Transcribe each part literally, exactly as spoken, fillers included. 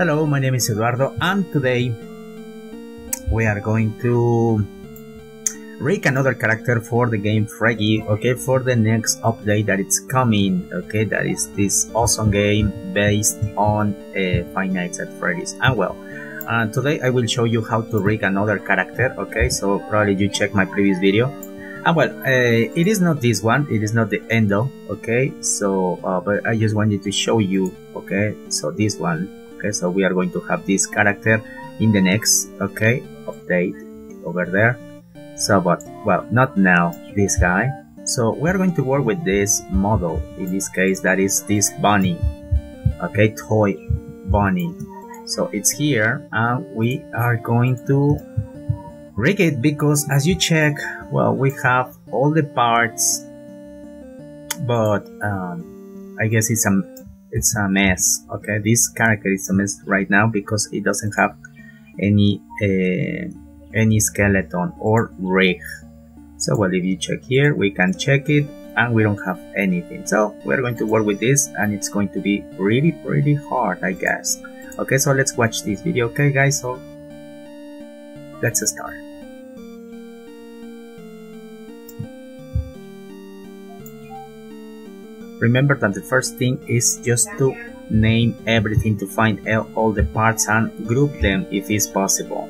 Hello, my name is Eduardo, and today we are going to rig another character for the game Freddy, okay, for the next update that it's coming, okay, that is this awesome game based on uh, Five Nights at Freddy's. And well, uh, today I will show you how to rig another character, okay, so probably you check my previous video. Ah, well, uh, it is not this one, it is not the Endo, okay, so, uh, but I just wanted to show you, okay, so this one, okay, so we are going to have this character in the next, okay, update over there, so, but, well, not now, this guy, so we are going to work with this model, in this case, that is this bunny, okay, toy bunny, so it's here, and we are going to rig it because as you check, well, we have all the parts, but um, I guess it's a it's a mess. Okay, this character is a mess right now because it doesn't have any uh, any skeleton or rig. So, well, if you check here, we can check it, and we don't have anything. So we're going to work with this, and it's going to be really, pretty hard, I guess. Okay, so let's watch this video. Okay, guys, so let's start. Remember that the first thing is just to name everything, to find out all the parts and group them if it's possible.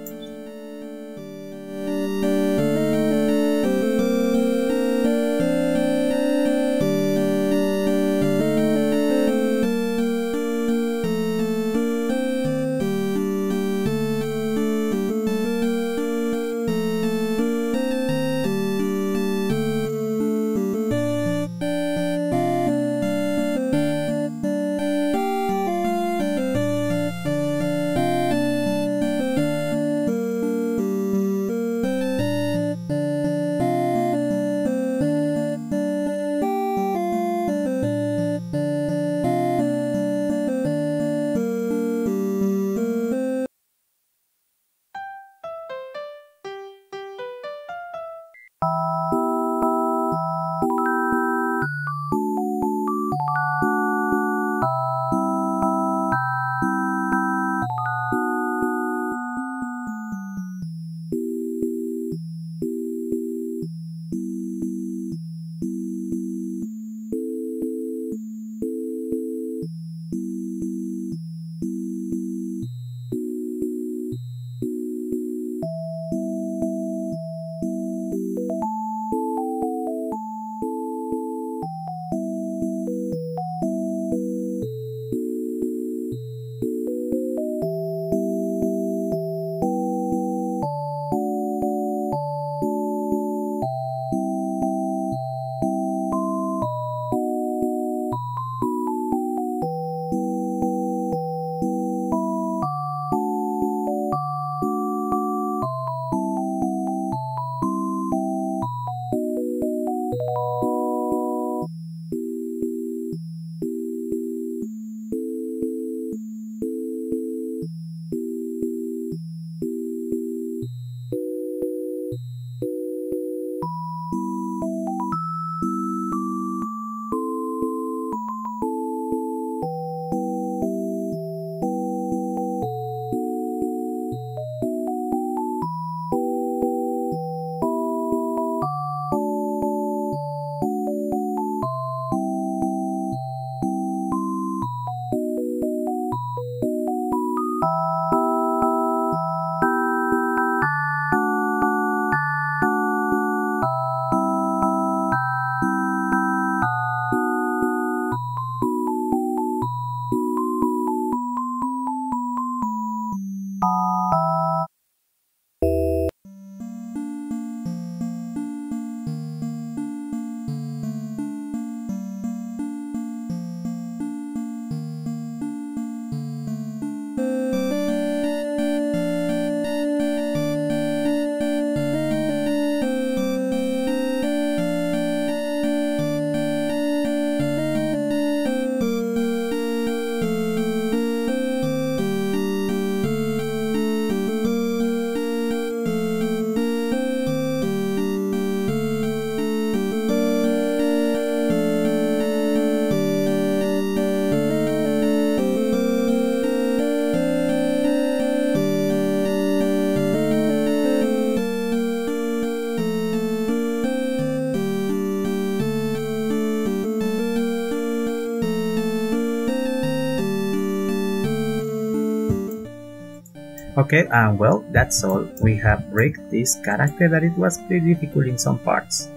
Okay, and well, that's all. We have rigged this character that it was pretty difficult in some parts.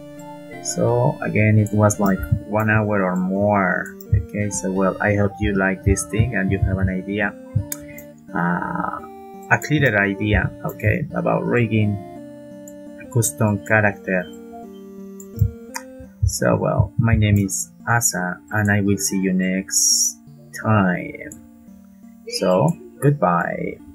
So again, it was like one hour or more. Okay, so well, I hope you like this thing and you have an idea, uh, a clearer idea, okay, about rigging a custom character. So well, my name is Asa and I will see you next time. So goodbye.